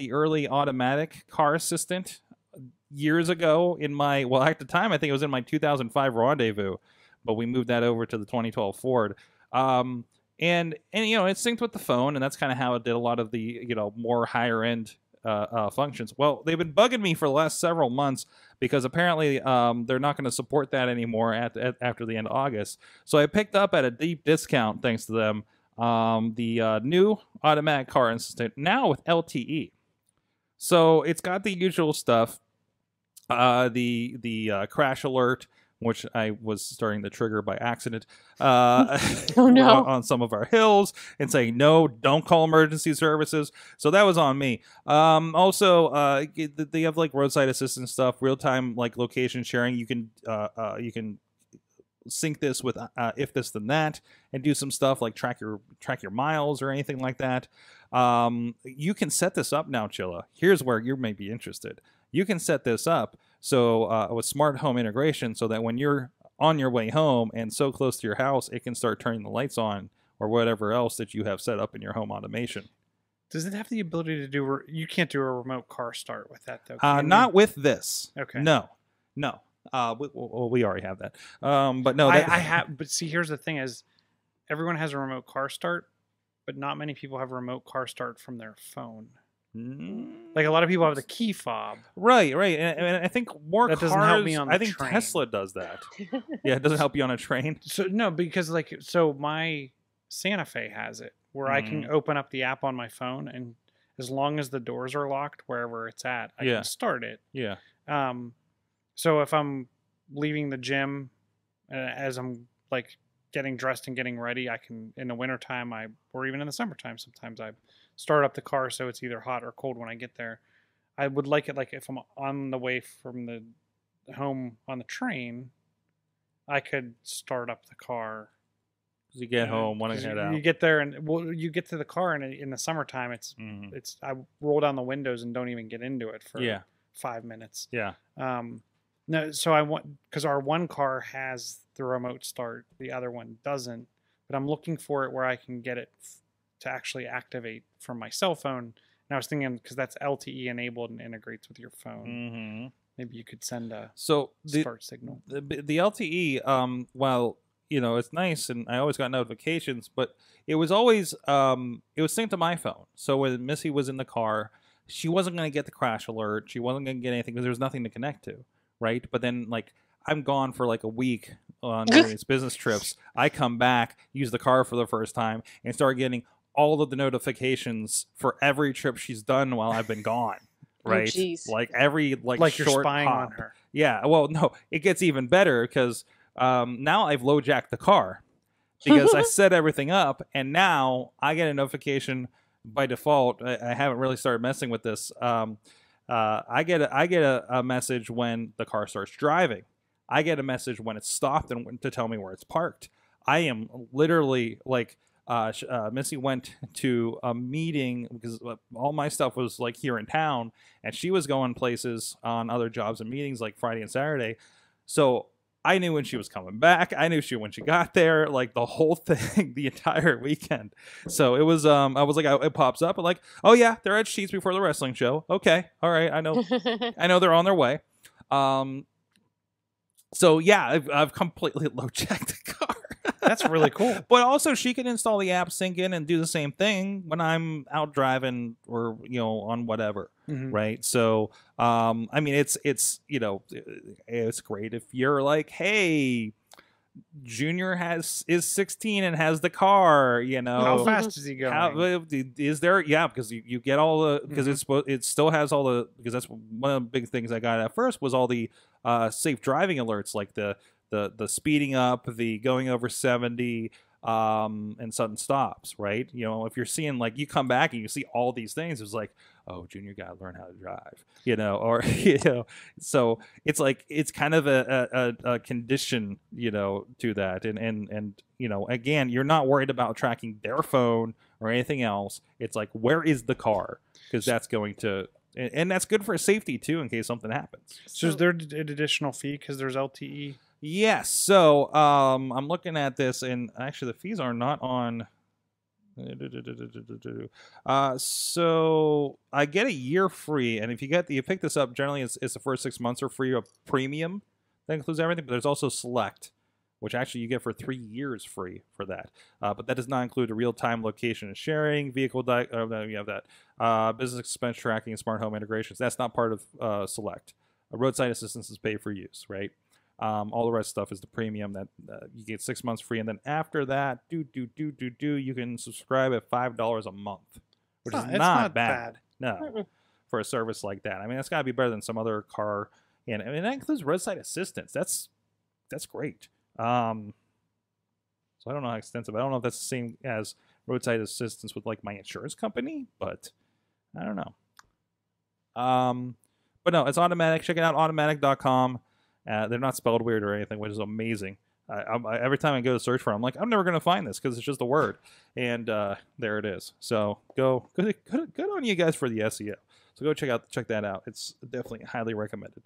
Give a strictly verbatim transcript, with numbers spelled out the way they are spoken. the early automatic car assistant years ago in my, well, at the time, I think it was in my two thousand five Rendezvous, but we moved that over to the twenty twelve Ford. Um, and, and, you know, it synced with the phone, and that's kind of how it did a lot of the, you know, more higher-end uh, uh, functions. Well, they've been bugging me for the last several months because apparently um, they're not going to support that anymore at, at, after the end of August. So I picked up at a deep discount, thanks to them, um, the uh, new automatic car assistant, now with L T E. So it's got the usual stuff, uh, the, the uh, crash alert, which I was starting the trigger by accident uh, oh, no. on some of our hills and saying, no, don't call emergency services. So that was on me. Um, also, uh, they have like roadside assistance stuff, real time, like location sharing. You can uh, uh, you can sync this with uh, if this, then that, and do some stuff like track your track your miles or anything like that. Um, you can set this up now, Chilla. Here's where you may be interested. You can set this up. So uh, with smart home integration, so that when you're on your way home and so close to your house, it can start turning the lights on or whatever else that you have set up in your home automation. Does it have the ability to do? Re you can't do a remote car start with that, though. Uh, not with this. Okay. No, no. Uh, we, well, we already have that. Um, but no, that I, I have. But see, here's the thing: is everyone has a remote car start, but not many people have a remote car start from their phone. Like a lot of people have the key fob, right? Right, and, and I think more that cars, doesn't help me on the I think train. Tesla does that. Yeah, it doesn't help you on a train. So no, because like so my Santa Fe has it where mm. I can open up the app on my phone, and as long as the doors are locked wherever it's at, I yeah. can start it. Yeah. Um, so if I'm leaving the gym, uh, as I'm like getting dressed and getting ready, I can in the wintertime, I or even in the summertime, sometimes I. start up the car so it's either hot or cold when I get there. I would like it like if I'm on the way from the home on the train, I could start up the car. You get home when I head out. You get there and well, you get to the car and in the summertime it's mm-hmm. it's I roll down the windows and don't even get into it for yeah. five minutes. Yeah. Um. No. So I want because our one car has the remote start, the other one doesn't. But I'm looking for it where I can get it to actually activate from my cell phone. And I was thinking, because that's L T E enabled and integrates with your phone. Mm-hmm. Maybe you could send a so the, start signal. The, the L T E, um, while, you know, it's nice and I always got notifications, but it was always, um, it was synced to my phone. So when Missy was in the car, she wasn't going to get the crash alert. She wasn't going to get anything because there was nothing to connect to, right? But then, like, I'm gone for like a week on various business trips. I come back, use the car for the first time, and start getting all of the notifications for every trip she's done while I've been gone, right? Oh, like every like, like short you're spying hop. on her. Yeah. Well, no, it gets even better because um, now I've LoJacked the car because I set everything up, and now I get a notification by default. I, I haven't really started messing with this. Um, uh, I get a, I get a, a message when the car starts driving. I get a message when it's stopped and to tell me where it's parked. I am literally like. Uh, uh, Missy went to a meeting because all my stuff was like here in town, and she was going places on other jobs and meetings like Friday and Saturday. So I knew when she was coming back. I knew she when she got there, like the whole thing, the entire weekend. So it was. Um, I was like, I, it pops up, and like, oh yeah, they're at Sheets before the wrestling show. Okay, all right, I know, I know they're on their way. Um, so yeah, I've, I've completely LoJacked the car. That's really cool. But also, she can install the app, sync in, and do the same thing when I'm out driving or, you know, on whatever, mm-hmm. right? So, um, I mean, it's, it's you know, it's great if you're like, hey, Junior has is sixteen and has the car, you know. How fast is he going? How, is there? Yeah, because you, you get all the, because mm-hmm. it's it still has all the, because that's one of the big things I got at first was all the uh, safe driving alerts, like the, The, the speeding up, the going over seventy, um, and sudden stops, right? You know, if you're seeing, like, you come back and you see all these things, it's like, oh, Junior got to learn how to drive, you know, or, you know. So it's like, it's kind of a, a, a condition, you know, to that. And, and, and, you know, again, you're not worried about tracking their phone or anything else. It's like, where is the car? Because that's going to... And, and that's good for safety, too, in case something happens. So, so is there an additional fee because there's L T E? Yes, so um, I'm looking at this, and actually the fees are not on Uh, so I get a year free, and if you get the, you pick this up, generally it's, it's the first six months are free of premium. That includes everything, but there's also select, which actually you get for three years free for that. Uh, but that does not include a real-time location and sharing, vehicle, di uh, you have that, uh, business expense tracking, and smart home integrations. That's not part of uh, select. Uh, roadside assistance is pay for use, right? Um, all the rest stuff is the premium that uh, you get six months free, and then after that, do do do do do, you can subscribe at five dollars a month, which it's is not, not, not bad. bad. No, for a service like that, I mean, it's got to be better than some other car, and I mean that includes roadside assistance. That's that's great. Um, so I don't know how extensive. I don't know if that's the same as roadside assistance with like my insurance company, but I don't know. Um, but no, it's Automatic. Check it out, automatic dot com. Uh, they're not spelled weird or anything, which is amazing. I, I, I, every time I go to search for it, I'm like, I'm never going to find this because it's just a word. And uh, there it is. So go, good, good, good on you guys for the S E O. So go check out, check that out. It's definitely highly recommended.